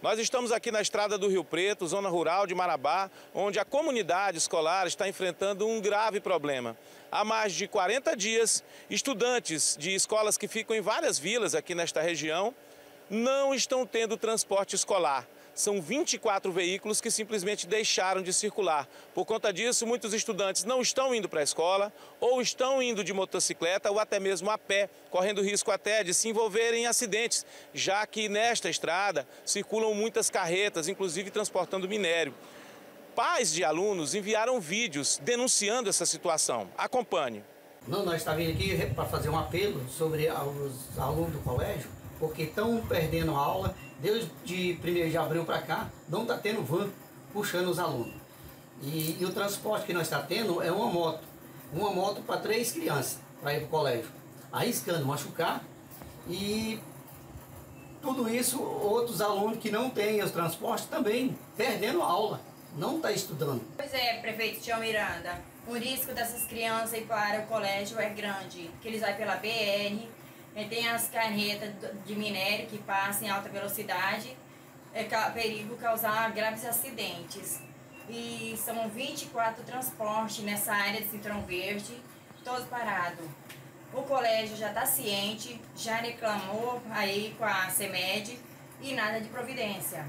Nós estamos aqui na Estrada do Rio Preto, zona rural de Marabá, onde a comunidade escolar está enfrentando um grave problema. Há mais de 40 dias, estudantes de escolas que ficam em várias vilas aqui nesta região não estão tendo transporte escolar. São 24 veículos que simplesmente deixaram de circular. Por conta disso, muitos estudantes não estão indo para a escola, ou estão indo de motocicleta ou até mesmo a pé, correndo risco até de se envolverem em acidentes, já que nesta estrada circulam muitas carretas, inclusive transportando minério. Pais de alunos enviaram vídeos denunciando essa situação. Acompanhe. Não, nós estamos vindo aqui para fazer um apelo sobre os alunos do colégio, porque estão perdendo a aula. Desde 1º de abril para cá, não está tendo van puxando os alunos. E o transporte que nós estamos tendo é uma moto para 3 crianças, para ir para o colégio, arriscando machucar. E tudo isso, outros alunos que não têm os transportes também perdendo a aula, não está estudando. Pois é, prefeito Tião Miranda, o risco dessas crianças ir para o colégio é grande, que eles vão pela BR, tem as carretas de minério que passam em alta velocidade, é perigo causar graves acidentes. E são 24 transportes nessa área de Cintrão Verde, todo parado. O colégio já está ciente, já reclamou aí com a Semed e nada de providência.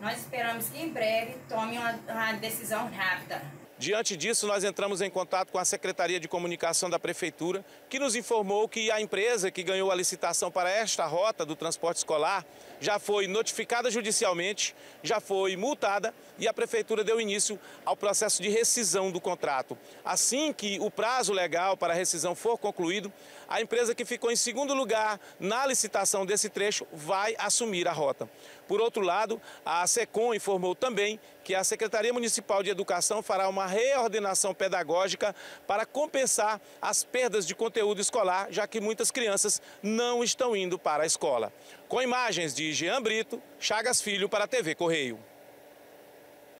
Nós esperamos que em breve tome uma decisão rápida. Diante disso, nós entramos em contato com a Secretaria de Comunicação da Prefeitura, que nos informou que a empresa que ganhou a licitação para esta rota do transporte escolar já foi notificada judicialmente, já foi multada e a Prefeitura deu início ao processo de rescisão do contrato. Assim que o prazo legal para a rescisão for concluído, a empresa que ficou em segundo lugar na licitação desse trecho vai assumir a rota. Por outro lado, a SECOM informou também que a Secretaria Municipal de Educação fará uma reordenação pedagógica para compensar as perdas de conteúdo escolar, já que muitas crianças não estão indo para a escola. Com imagens de Jean Brito, Chagas Filho para a TV Correio.